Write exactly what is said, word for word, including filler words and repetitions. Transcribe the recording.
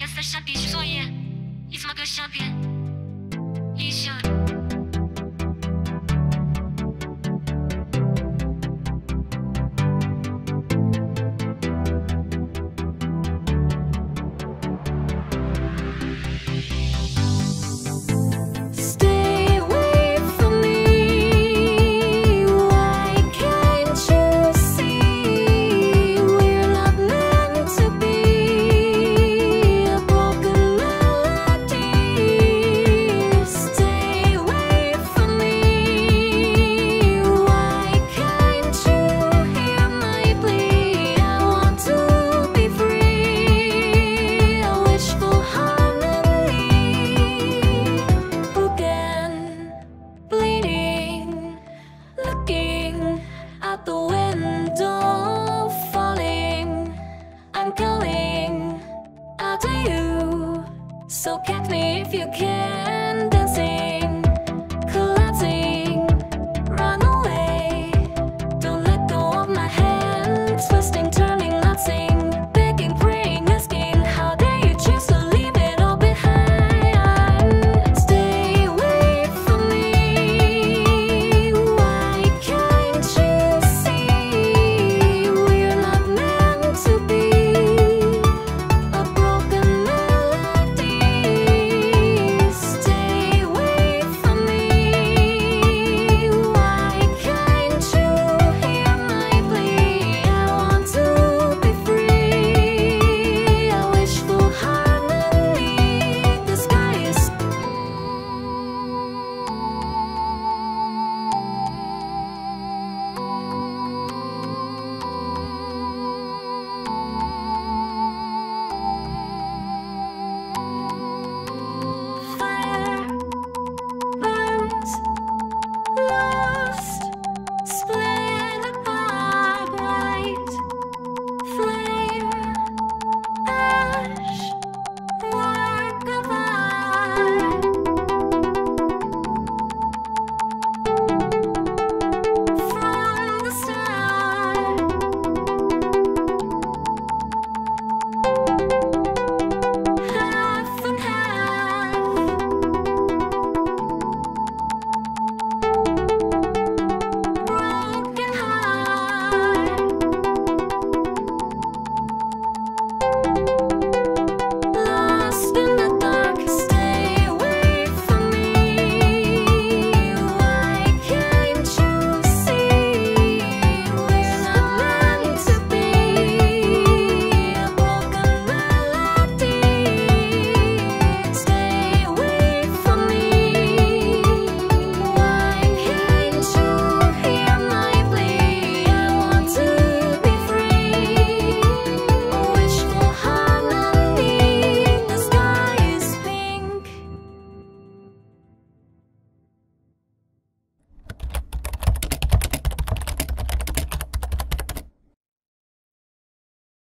Jesteś jakiś złoje i zmaga siebie i sior.